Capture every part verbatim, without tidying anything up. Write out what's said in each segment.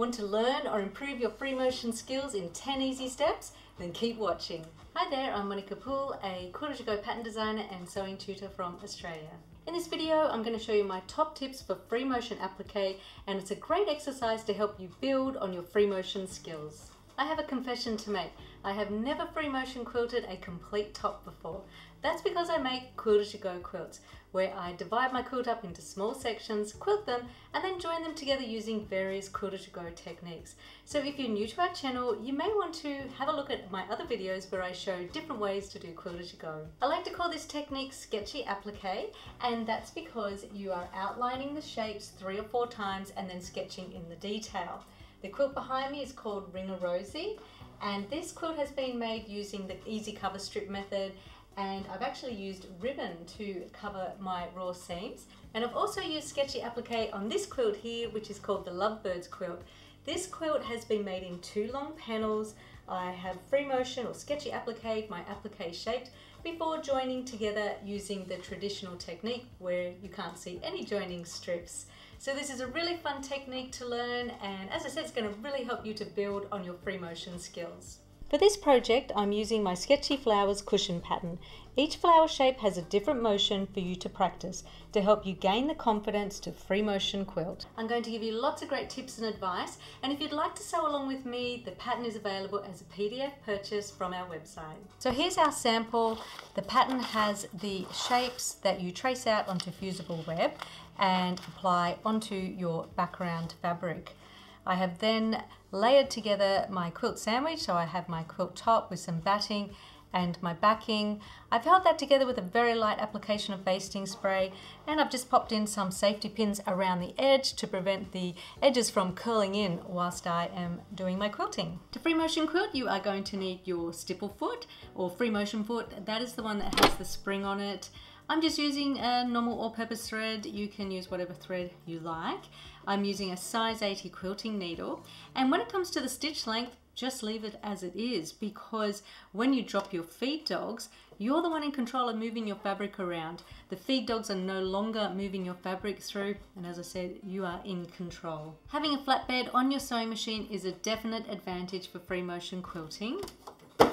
Want to learn or improve your free motion skills in ten easy steps? Then keep watching. Hi there, I'm Monica Poole, a quarter to go pattern designer and sewing tutor from Australia. In this video, I'm going to show you my top tips for free motion applique, and it's a great exercise to help you build on your free motion skills. I have a confession to make. I have never free motion quilted a complete top before. That's because I make quarter-to-go quilts, where I divide my quilt up into small sections, quilt them, and then join them together using various quarter-to-go techniques. So if you're new to our channel, you may want to have a look at my other videos where I show different ways to do quarter-to-go. I like to call this technique sketchy applique, and that's because you are outlining the shapes three or four times and then sketching in the detail. The quilt behind me is called Ring-a-Rosie, and this quilt has been made using the easy cover strip method, and I've actually used ribbon to cover my raw seams. And I've also used sketchy applique on this quilt here, which is called the Lovebirds quilt. This quilt has been made in two long panels. I have free motion or sketchy applique, my applique shaped, before joining together using the traditional technique where you can't see any joining strips. So this is a really fun technique to learn, and as I said, it's going to really help you to build on your free motion skills. For this project, I'm using my Sketchy Flowers Cushion Pattern. Each flower shape has a different motion for you to practice to help you gain the confidence to free motion quilt. I'm going to give you lots of great tips and advice, and if you'd like to sew along with me, the pattern is available as a P D F purchase from our website. So here's our sample. The pattern has the shapes that you trace out onto fusible web and apply onto your background fabric. I have then layered together my quilt sandwich, so I have my quilt top with some batting and my backing. I've held that together with a very light application of basting spray, and I've just popped in some safety pins around the edge to prevent the edges from curling in whilst I am doing my quilting. To free motion quilt, you are going to need your stipple foot or free motion foot. That is the one that has the spring on it. I'm just using a normal all-purpose thread. You can use whatever thread you like. I'm using a size eighty quilting needle, and when it comes to the stitch length, just leave it as it is, because when you drop your feed dogs, you're the one in control of moving your fabric around. The feed dogs are no longer moving your fabric through, and as I said, you are in control. Having a flatbed on your sewing machine is a definite advantage for free motion quilting. But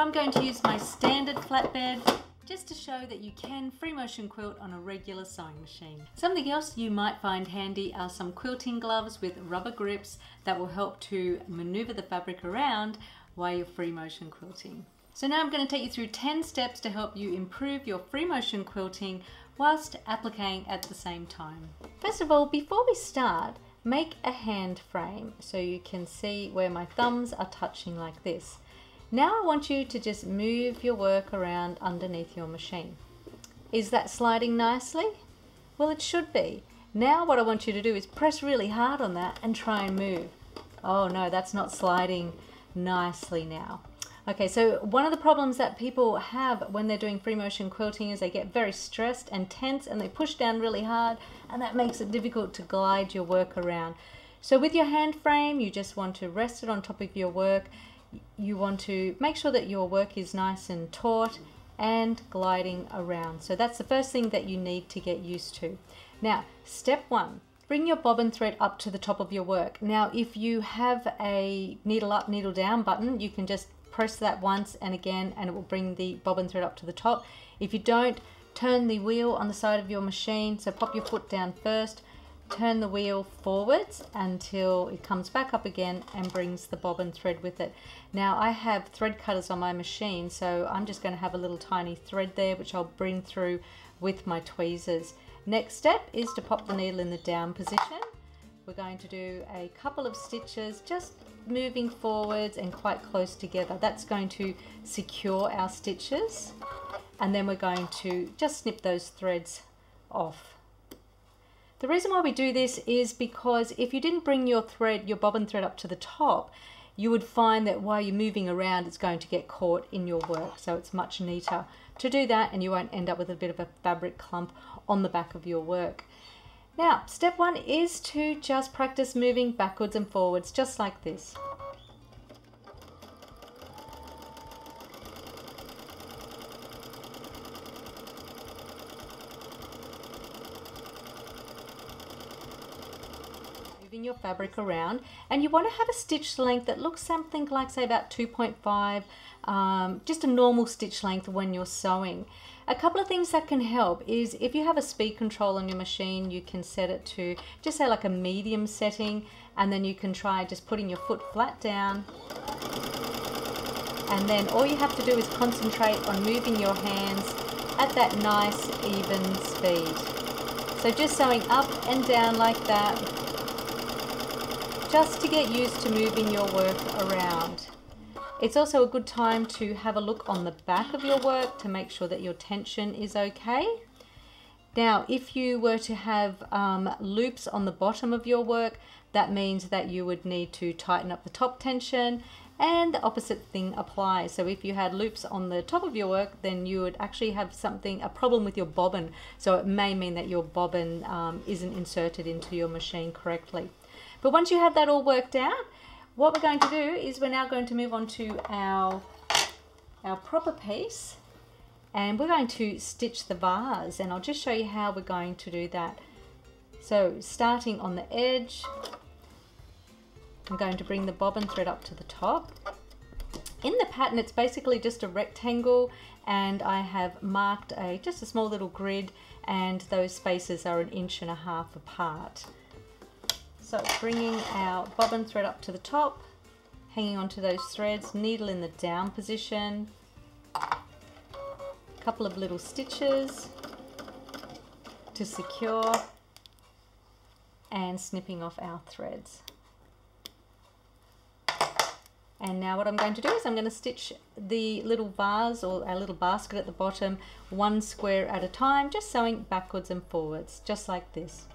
I'm going to use my standard flatbed just to show that you can free motion quilt on a regular sewing machine. Something else you might find handy are some quilting gloves with rubber grips that will help to maneuver the fabric around while you're free motion quilting. So now I'm going to take you through ten steps to help you improve your free motion quilting whilst appliquing at the same time. First of all, before we start, make a hand frame so you can see where my thumbs are touching like this. Now I want you to just move your work around underneath your machine. Is that sliding nicely? Well, it should be. Now what I want you to do is press really hard on that and try and move. Oh no, that's not sliding nicely now. Okay, so one of the problems that people have when they're doing free motion quilting is they get very stressed and tense and they push down really hard, and that makes it difficult to glide your work around. So with your hand frame, you just want to rest it on top of your work. You want to make sure that your work is nice and taut and gliding around. So that's the first thing that you need to get used to. Now, step one, bring your bobbin thread up to the top of your work. Now, if you have a needle up, needle down button, you can just press that once and again, and it will bring the bobbin thread up to the top. If you don't, turn the wheel on the side of your machine. So pop your foot down first, turn the wheel forwards until it comes back up again and brings the bobbin thread with it. Now I have thread cutters on my machine, so I'm just going to have a little tiny thread there which I'll bring through with my tweezers. Next step is to pop the needle in the down position. We're going to do a couple of stitches just moving forwards and quite close together. That's going to secure our stitches, and then we're going to just snip those threads off. The reason why we do this is because if you didn't bring your thread, your bobbin thread up to the top, you would find that while you're moving around, it's going to get caught in your work. So it's much neater to do that, and you won't end up with a bit of a fabric clump on the back of your work. Now, step one is to just practice moving backwards and forwards, just like this. moving your fabric around, and you want to have a stitch length that looks something like, say, about two point five, um, just a normal stitch length when you're sewing. A couple of things that can help is if you have a speed control on your machine, you can set it to just say like a medium setting, and then you can try just putting your foot flat down, and then all you have to do is concentrate on moving your hands at that nice even speed. So just sewing up and down like that, just to get used to moving your work around. It's also a good time to have a look on the back of your work to make sure that your tension is okay. Now, if you were to have um, loops on the bottom of your work, that means that you would need to tighten up the top tension, and the opposite thing applies. So if you had loops on the top of your work, then you would actually have something, a problem with your bobbin. So it may mean that your bobbin um, isn't inserted into your machine correctly. But once you have that all worked out, what we're going to do is we're now going to move on to our, our proper piece, and we're going to stitch the vase, and I'll just show you how we're going to do that. So starting on the edge, I'm going to bring the bobbin thread up to the top. In the pattern, it's basically just a rectangle, and I have marked a just a small little grid, and those spaces are an inch and a half apart. So bringing our bobbin thread up to the top, hanging onto those threads, needle in the down position, a couple of little stitches to secure, and snipping off our threads. And now what I'm going to do is I'm going to stitch the little vase, or our little basket at the bottom, one square at a time, just sewing backwards and forwards, just like this.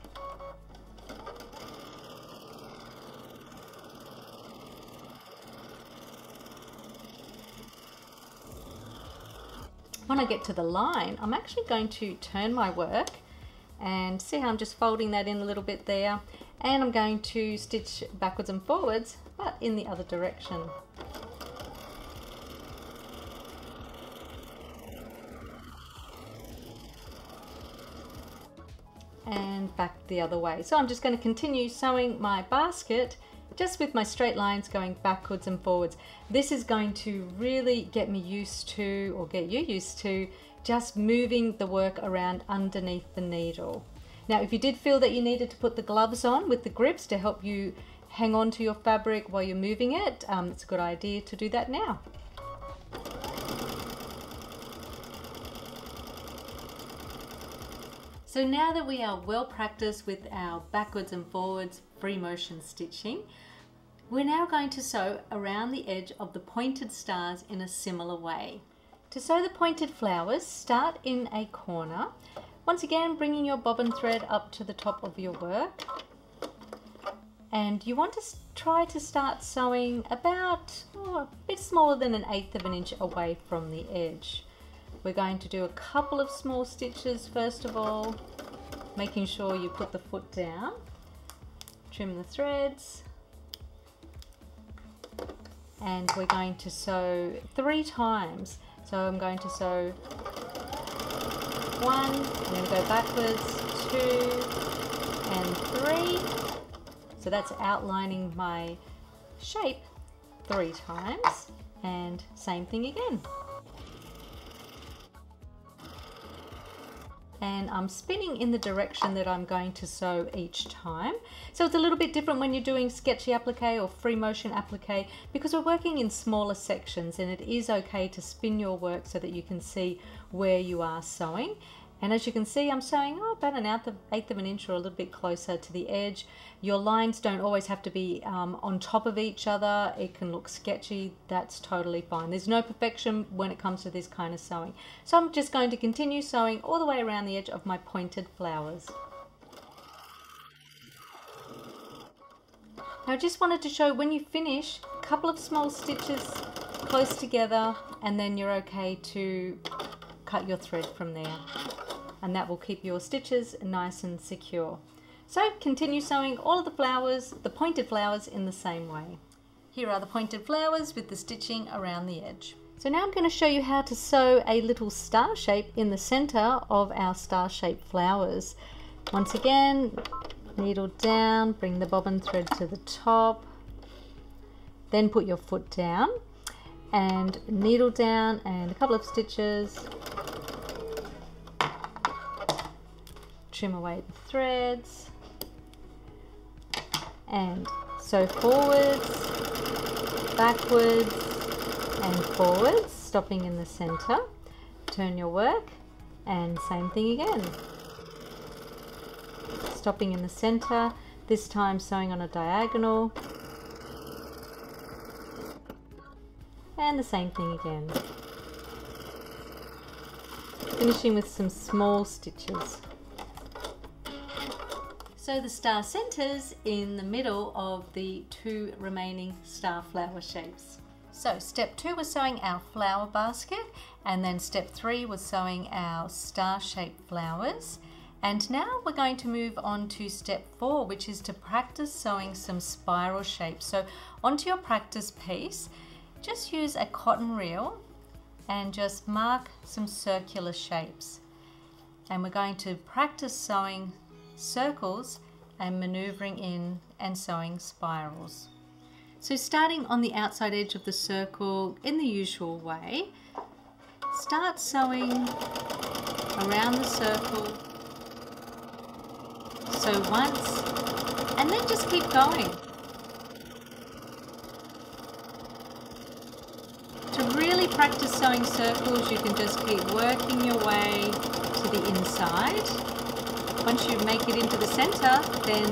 When I get to the line, I'm actually going to turn my work and see how I'm just folding that in a little bit there, and I'm going to stitch backwards and forwards, but in the other direction. And back the other way. So I'm just going to continue sewing my basket just with my straight lines going backwards and forwards. This is going to really get me used to, or get you used to, just moving the work around underneath the needle. Now, if you did feel that you needed to put the gloves on with the grips to help you hang on to your fabric while you're moving it, um, it's a good idea to do that now. So now that we are well practiced with our backwards and forwards free motion stitching, we're now going to sew around the edge of the pointed stars in a similar way. To sew the pointed flowers, start in a corner. Once again, bringing your bobbin thread up to the top of your work. And you want to try to start sewing about oh, a bit smaller than an eighth of an inch away from the edge. We're going to do a couple of small stitches first of all, making sure you put the foot down, trim the threads, and we're going to sew three times. So I'm going to sew one, I'm going to go backwards, two, and three. So that's outlining my shape three times, and same thing again. And I'm spinning in the direction that I'm going to sew each time. So it's a little bit different when you're doing sketchy applique or free motion applique, because we're working in smaller sections, and it is okay to spin your work so that you can see where you are sewing. And as you can see, I'm sewing oh, about an eighth of an inch or a little bit closer to the edge. Your lines don't always have to be um, on top of each other. It can look sketchy. That's totally fine. There's no perfection when it comes to this kind of sewing. So I'm just going to continue sewing all the way around the edge of my pointed flowers. Now I just wanted to show, when you finish, a couple of small stitches close together, and then you're okay to cut your thread from there. And that will keep your stitches nice and secure. So continue sewing all of the flowers, the pointed flowers, in the same way. Here are the pointed flowers with the stitching around the edge. So now I'm going to show you how to sew a little star shape in the center of our star-shaped flowers. Once again, needle down, bring the bobbin thread to the top, then put your foot down and needle down and a couple of stitches, trim away the threads and so forwards, backwards and forwards, stopping in the center. Turn your work and same thing again, stopping in the center, this time sewing on a diagonal, and the same thing again, finishing with some small stitches. So the star centers in the middle of the two remaining star flower shapes. So step two was sewing our flower basket, and then step three was sewing our star-shaped flowers. And now we're going to move on to step four, which is to practice sewing some spiral shapes. So onto your practice piece, just use a cotton reel and just mark some circular shapes. And we're going to practice sewing circles and maneuvering in and sewing spirals. So starting on the outside edge of the circle in the usual way, start sewing around the circle, sew once, and then just keep going. To really practice sewing circles, you can just keep working your way to the inside. Once you make it into the center, then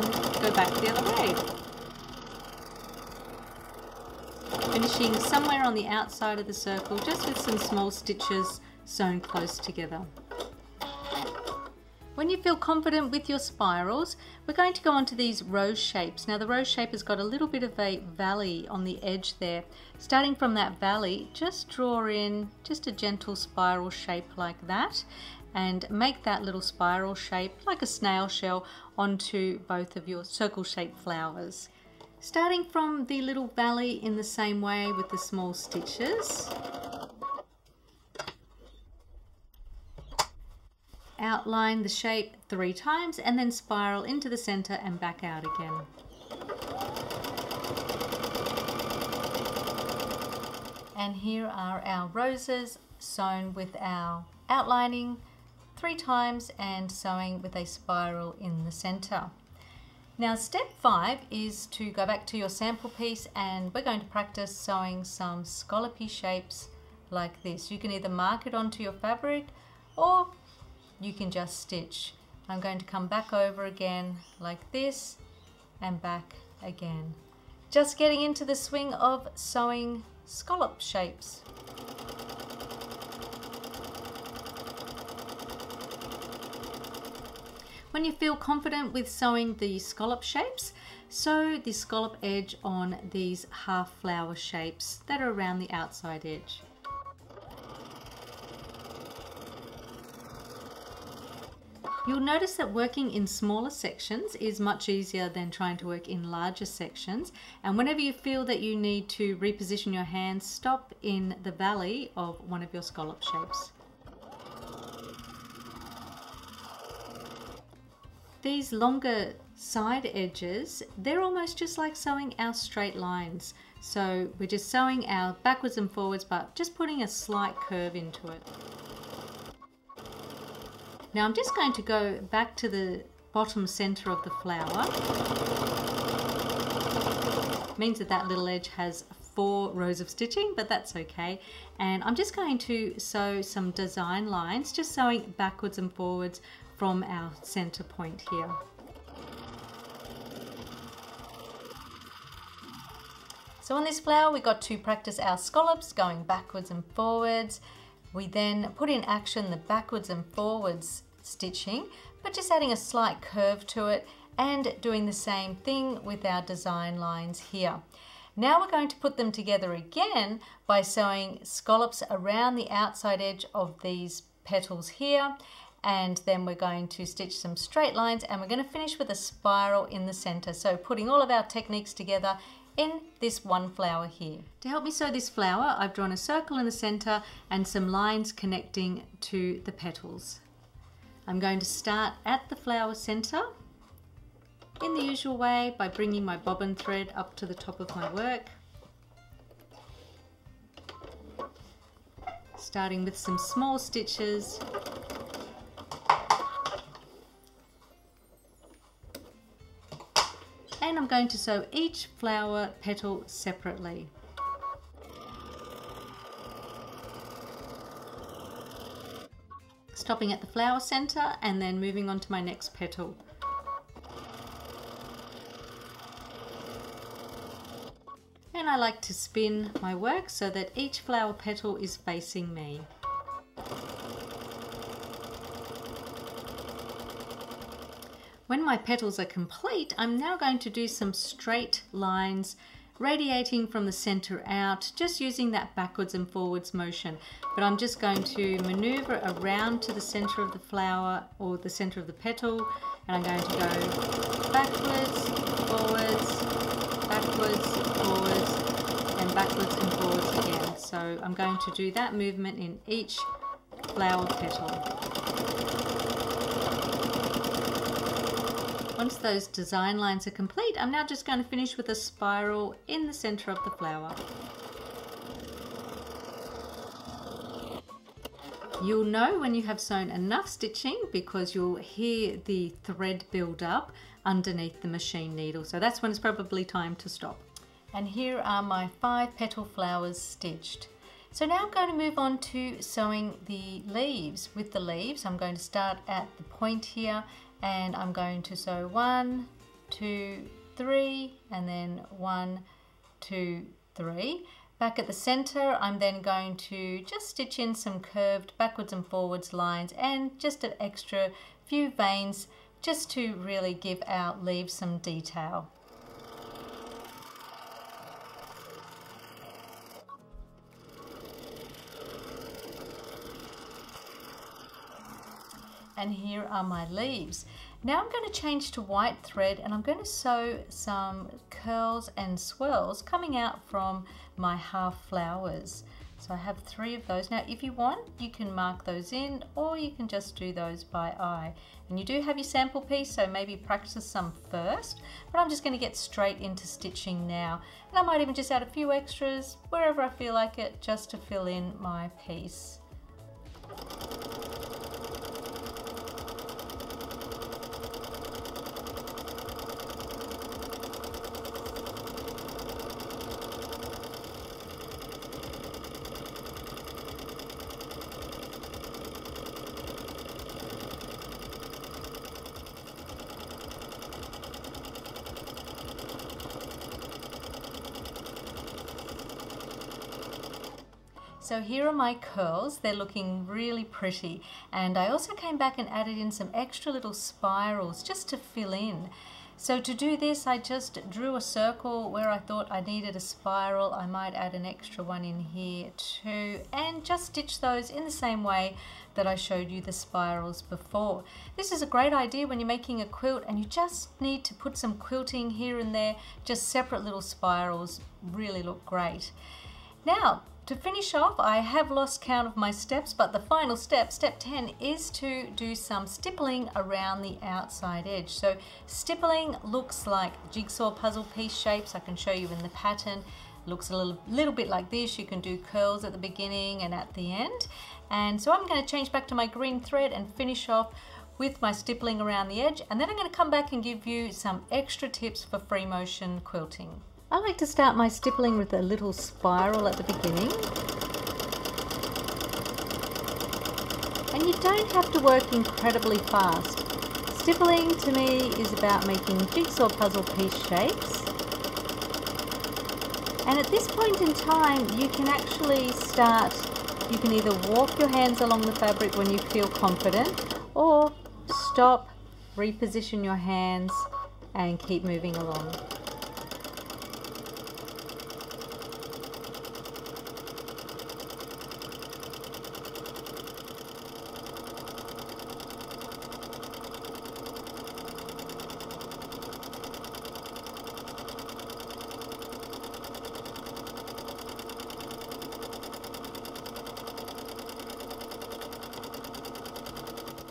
go back the other way. Finishing somewhere on the outside of the circle, just with some small stitches sewn close together. When you feel confident with your spirals, we're going to go on to these rose shapes. Now the rose shape has got a little bit of a valley on the edge there. Starting from that valley, just draw in just a gentle spiral shape like that, and make that little spiral shape like a snail shell onto both of your circle-shaped flowers. Starting from the little valley in the same way with the small stitches. Outline the shape three times and then spiral into the center and back out again. And here are our roses sewn with our outlining three times and sewing with a spiral in the center. Now step five is to go back to your sample piece, and we're going to practice sewing some scallopy shapes like this. You can either mark it onto your fabric or you can just stitch. I'm going to come back over again like this and back again. Just getting into the swing of sewing scallop shapes. When you feel confident with sewing the scallop shapes, sew the scallop edge on these half flower shapes that are around the outside edge. You'll notice that working in smaller sections is much easier than trying to work in larger sections, and whenever you feel that you need to reposition your hands, stop in the valley of one of your scallop shapes. These longer side edges, they're almost just like sewing our straight lines. So we're just sewing our backwards and forwards, but just putting a slight curve into it. Now I'm just going to go back to the bottom center of the flower. It means that that little edge has four rows of stitching, but that's okay. And I'm just going to sew some design lines, just sewing backwards and forwards from our center point here. So on this flower we got to practice our scallops going backwards and forwards. We then put in action the backwards and forwards stitching, but just adding a slight curve to it, and doing the same thing with our design lines here. Now we're going to put them together again by sewing scallops around the outside edge of these petals here, and then we're going to stitch some straight lines, and we're going to finish with a spiral in the center. So putting all of our techniques together in this one flower here. To help me sew this flower, I've drawn a circle in the center and some lines connecting to the petals. I'm going to start at the flower center, in the usual way by bringing my bobbin thread up to the top of my work, starting with some small stitches and I'm going to sew each flower petal separately. Stopping at the flower center and then moving on to my next petal. And I like to spin my work so that each flower petal is facing me. When my petals are complete, I'm now going to do some straight lines radiating from the center out, just using that backwards and forwards motion. But I'm just going to maneuver around to the center of the flower or the center of the petal, and I'm going to go backwards, forwards, backwards, forwards, and backwards and forwards again. So I'm going to do that movement in each flower petal. Once those design lines are complete, I'm now just going to finish with a spiral in the center of the flower. You'll know when you have sewn enough stitching because you'll hear the thread build up underneath the machine needle. So that's when it's probably time to stop. And here are my five petal flowers stitched. So now I'm going to move on to sewing the leaves. With the leaves, I'm going to start at the point here and I'm going to sew one, two, three, and then one, two, three. Back at the center, I'm then going to just stitch in some curved backwards and forwards lines and just an extra few veins just to really give our leaves some detail. And here are my leaves. Now I'm going to change to white thread and I'm going to sew some curls and swirls coming out from my half flowers. So I have three of those. Now if you want, you can mark those in or you can just do those by eye. And you do have your sample piece, so maybe practice some first, but I'm just going to get straight into stitching now. And I might even just add a few extras wherever I feel like it, just to fill in my piece. So here are my curls, they're looking really pretty, and I also came back and added in some extra little spirals just to fill in. So to do this I just drew a circle where I thought I needed a spiral. I might add an extra one in here too and just stitch those in the same way that I showed you the spirals before. This is a great idea when you're making a quilt and you just need to put some quilting here and there. Just separate little spirals really look great. Now, to finish off, I have lost count of my steps, but the final step, step ten, is to do some stippling around the outside edge. So stippling looks like jigsaw puzzle piece shapes. I can show you in the pattern. It looks a little, little bit like this. You can do curls at the beginning and at the end. And so I'm going to change back to my green thread and finish off with my stippling around the edge. And then I'm going to come back and give you some extra tips for free motion quilting. I like to start my stippling with a little spiral at the beginning. And you don't have to work incredibly fast. Stippling to me is about making jigsaw puzzle piece shapes. And at this point in time, you can actually start, you can either walk your hands along the fabric when you feel confident, or stop, reposition your hands, and keep moving along.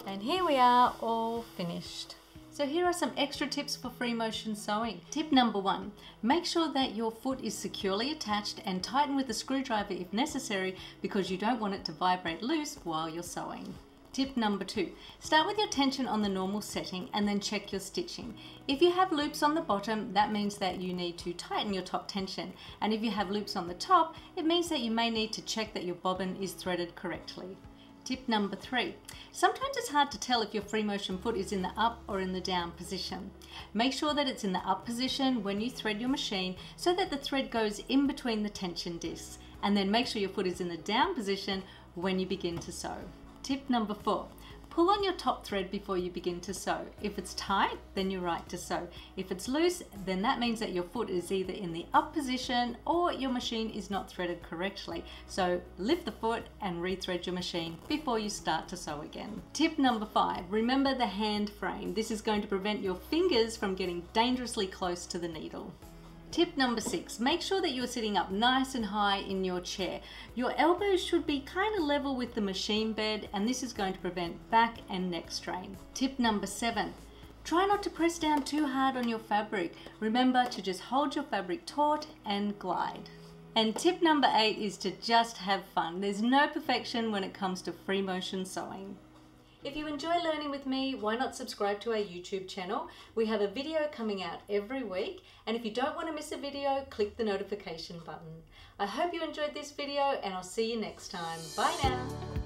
And here we are, all finished. So here are some extra tips for free motion sewing. Tip number one, make sure that your foot is securely attached and tighten with a screwdriver if necessary, because you don't want it to vibrate loose while you're sewing. Tip number two, start with your tension on the normal setting and then check your stitching. If you have loops on the bottom, that means that you need to tighten your top tension. And if you have loops on the top, it means that you may need to check that your bobbin is threaded correctly. Tip number three, sometimes it's hard to tell if your free motion foot is in the up or in the down position. Make sure that it's in the up position when you thread your machine so that the thread goes in between the tension discs. And then make sure your foot is in the down position when you begin to sew. Tip number four, pull on your top thread before you begin to sew. If it's tight, then you're right to sew. If it's loose, then that means that your foot is either in the up position or your machine is not threaded correctly. So lift the foot and rethread your machine before you start to sew again. Tip number five, remember the hand frame. This is going to prevent your fingers from getting dangerously close to the needle. Tip number six, make sure that you're sitting up nice and high in your chair. Your elbows should be kind of level with the machine bed, and this is going to prevent back and neck strain. Tip number seven, try not to press down too hard on your fabric. Remember to just hold your fabric taut and glide. And tip number eight is to just have fun. There's no perfection when it comes to free motion sewing. If you enjoy learning with me, why not subscribe to our YouTube channel? We have a video coming out every week, and if you don't want to miss a video, click the notification button. I hope you enjoyed this video, and I'll see you next time. Bye now!